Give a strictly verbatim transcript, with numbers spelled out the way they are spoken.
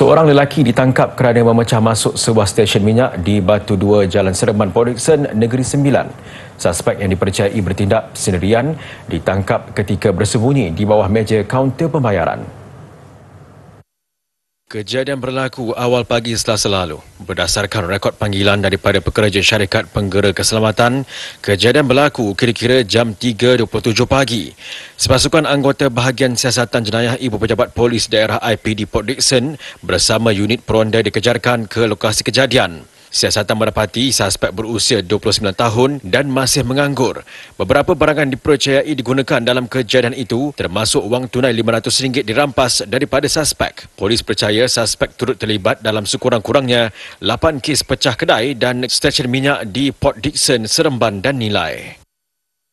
Seorang lelaki ditangkap kerana memecah masuk sebuah stesen minyak di Batu dua Jalan Seremban-Port Dickson, Negeri Sembilan. Suspek yang dipercayai bertindak sendirian ditangkap ketika bersembunyi di bawah meja kaunter pembayaran. Kejadian berlaku awal pagi Selasa lalu. Berdasarkan rekod panggilan daripada pekerja syarikat penggera keselamatan, kejadian berlaku kira-kira jam tiga dua puluh tujuh pagi. Sepasukan anggota bahagian siasatan jenayah Ibu Pejabat Polis Daerah I P D Port Dickson bersama unit peronda dikejarkan ke lokasi kejadian. Siasatan mendapati suspek berusia dua puluh sembilan tahun dan masih menganggur. Beberapa barangan dipercayai digunakan dalam kejadian itu, termasuk wang tunai lima ratus ringgit dirampas daripada suspek. Polis percaya suspek turut terlibat dalam sekurang-kurangnya lapan kes pecah kedai dan stesen minyak di Port Dickson, Seremban dan Nilai.